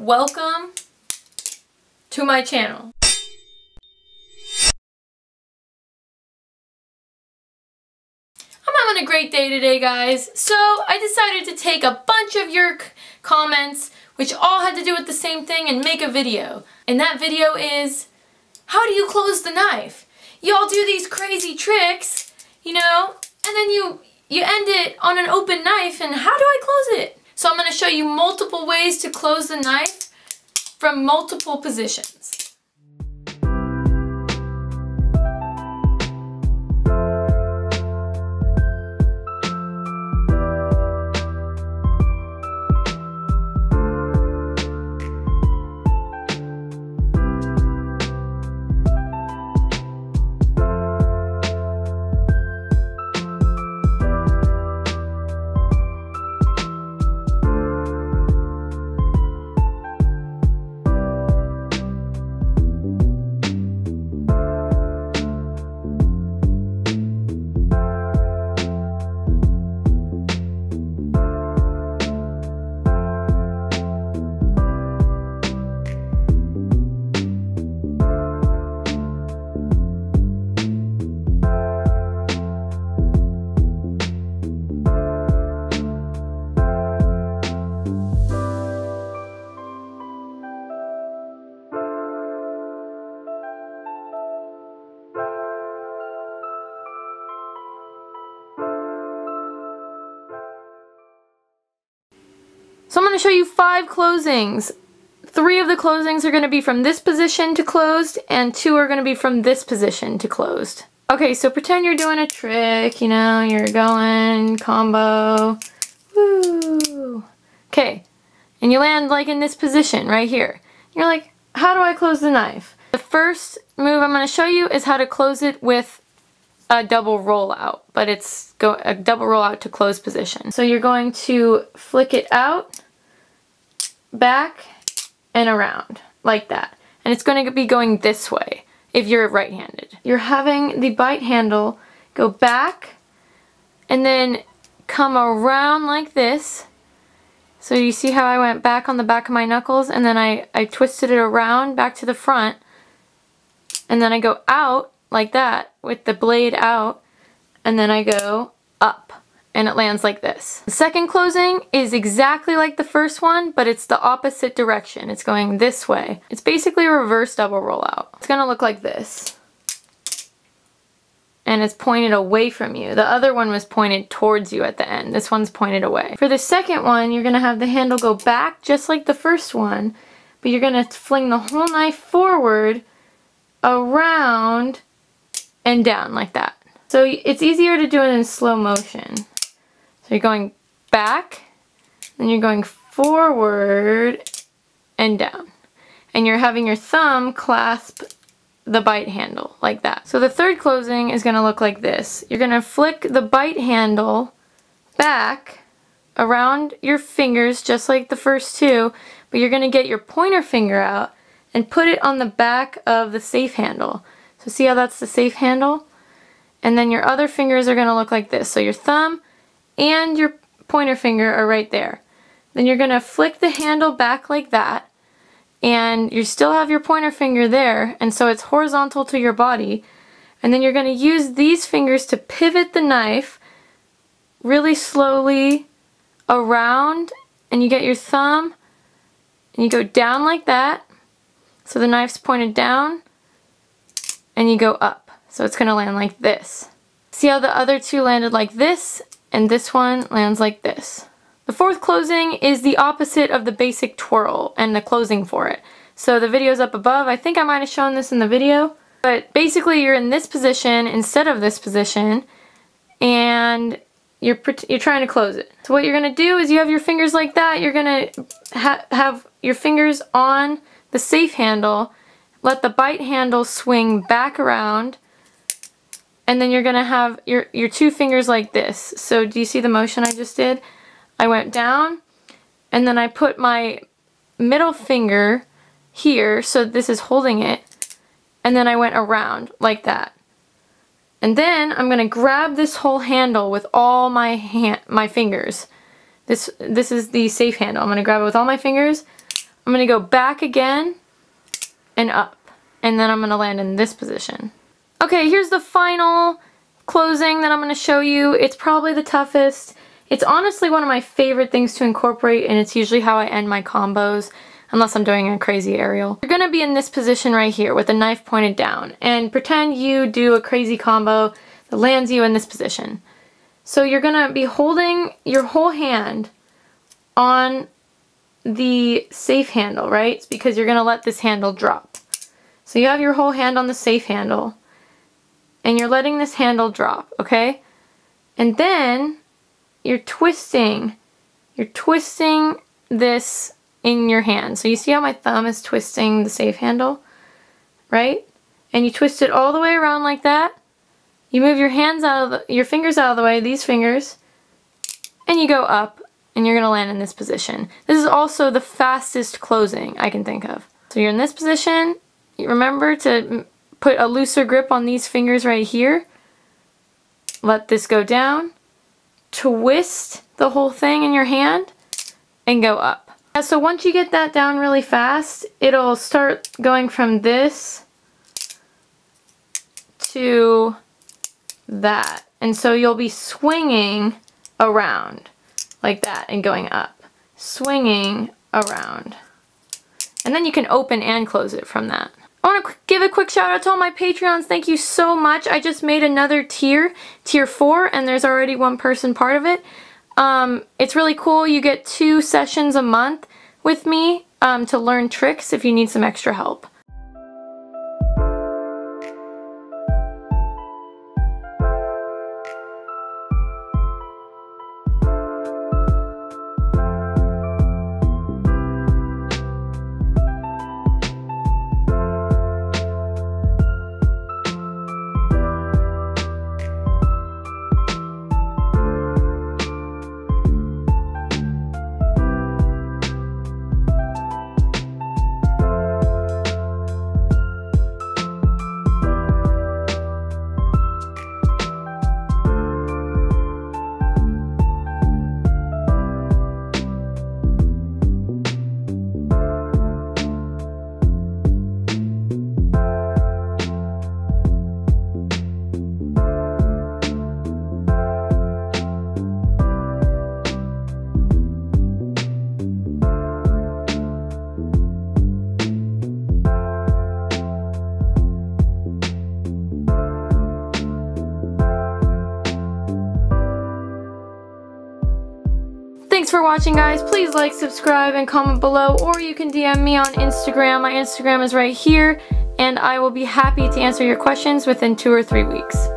Welcome to my channel. I'm having a great day today, guys. So I decided to take a bunch of your comments, which all had to do with the same thing, and make a video. And that video is, how do you close the knife? Y'all do these crazy tricks, you know, and then you end it on an open knife, and how do I close it? So I'm going to show you multiple ways to close the knife from multiple positions. So I'm going to show you 5 closings. 3 of the closings are going to be from this position to closed, and 2 are going to be from this position to closed. Okay, so pretend you're doing a trick, you know, you're going combo, woo. Okay, and you land like in this position right here. You're like, how do I close the knife? The first move I'm going to show you is how to close it with a double roll out, but it's a double roll out to close position. So you're going to flick it out, back, and around, like that. And it's going to be going this way, if you're right-handed. You're having the bite handle go back, and then come around like this. So you see how I went back on the back of my knuckles, and then I twisted it around back to the front, and then I go out, like that, with the blade out, and then I go up, and it lands like this. The second closing is exactly like the first one, but it's the opposite direction. It's going this way. It's basically a reverse double rollout. It's gonna look like this, and it's pointed away from you. The other one was pointed towards you at the end. This one's pointed away. For the second one, you're gonna have the handle go back just like the first one, but you're gonna fling the whole knife forward, around, and down like that. So it's easier to do it in slow motion. So you're going back, then you're going forward and down. And you're having your thumb clasp the bite handle like that. So the third closing is gonna look like this. You're gonna flick the bite handle back around your fingers just like the first two, but you're gonna get your pointer finger out and put it on the back of the safe handle. So see how that's the safe handle? And then your other fingers are gonna look like this. So your thumb and your pointer finger are right there. Then you're gonna flick the handle back like that, and you still have your pointer finger there, and so it's horizontal to your body. And then you're gonna use these fingers to pivot the knife really slowly around, and you get your thumb, and you go down like that. So the knife's pointed down, and you go up. So it's gonna land like this. See how the other two landed like this, and this one lands like this. The fourth closing is the opposite of the basic twirl and the closing for it. So the video's up above. I think I might have shown this in the video, but basically you're in this position instead of this position, and you're trying to close it. So what you're gonna do is you have your fingers like that. You're gonna have your fingers on the safe handle, let the bite handle swing back around, and then you're gonna have your two fingers like this. So do you see the motion I just did? I went down, and then I put my middle finger here, so this is holding it, and then I went around like that. And then I'm gonna grab this whole handle with all my my fingers. This is the safe handle. I'm gonna grab it with all my fingers. I'm going to go back again and up, and then I'm going to land in this position. Okay, here's the final closing that I'm going to show you. It's probably the toughest. It's honestly one of my favorite things to incorporate, and it's usually how I end my combos, unless I'm doing a crazy aerial. You're going to be in this position right here with the knife pointed down, and pretend you do a crazy combo that lands you in this position. So you're going to be holding your whole hand on the safe handle, right? It's because you're going to let this handle drop. So you have your whole hand on the safe handle, and you're letting this handle drop, okay? And then you're twisting this in your hand. So you see how my thumb is twisting the safe handle, right? And you twist it all the way around like that. You move your hands your fingers out of the way, these fingers, and you go up, and you're gonna land in this position. This is also the fastest closing I can think of. So you're in this position. Remember to put a looser grip on these fingers right here. Let this go down. Twist the whole thing in your hand and go up. So once you get that down really fast, it'll start going from this to that. And so you'll be swinging around like that and going up. Swinging around. And then you can open and close it from that. I want to give a quick shout out to all my Patreons. Thank you so much. I just made another tier, tier 4, and there's already one person part of it. It's really cool. You get 2 sessions a month with me to learn tricks if you need some extra help. Thanks for watching, guys. Please like, subscribe, and comment below, or you can DM me on Instagram. My Instagram is right here, and I will be happy to answer your questions within 2 or 3 weeks.